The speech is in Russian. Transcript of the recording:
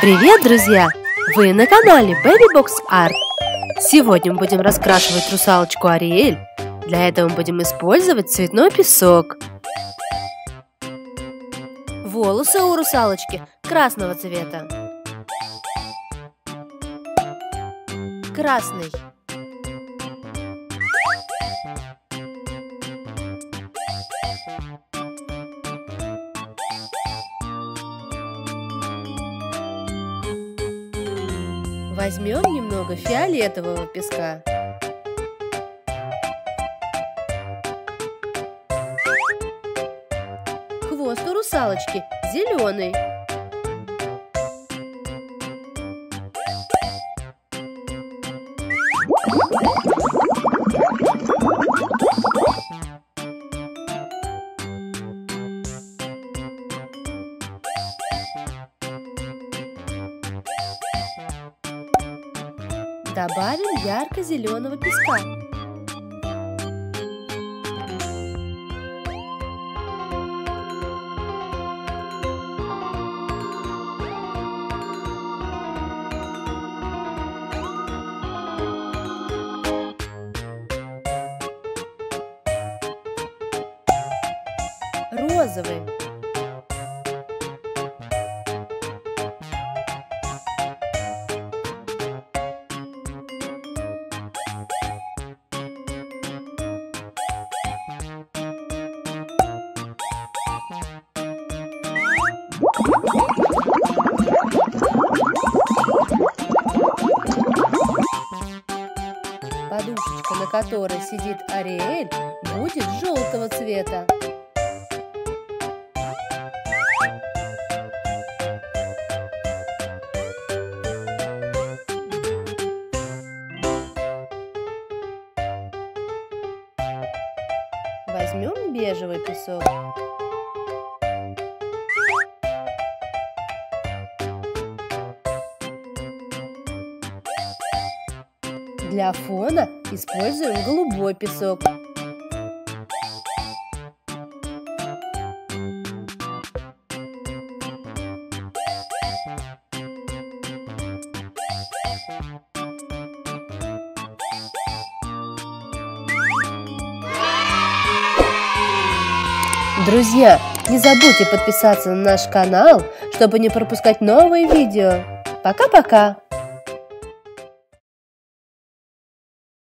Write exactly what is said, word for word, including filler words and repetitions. Привет, друзья! Вы на канале Baby Box Art. Сегодня мы будем раскрашивать русалочку Ариэль. Для этого мы будем использовать цветной песок. Волосы у русалочки красного цвета. Красный. Возьмем немного фиолетового песка. Хвост у русалочки зеленый. Добавим ярко-зеленого песка. Розовый. Подушечка, на которой сидит Ариэль, будет желтого цвета. Возьмем бежевый песок. Для фона используем голубой песок. Друзья, не забудьте подписаться на наш канал, чтобы не пропускать новые видео. Пока-пока!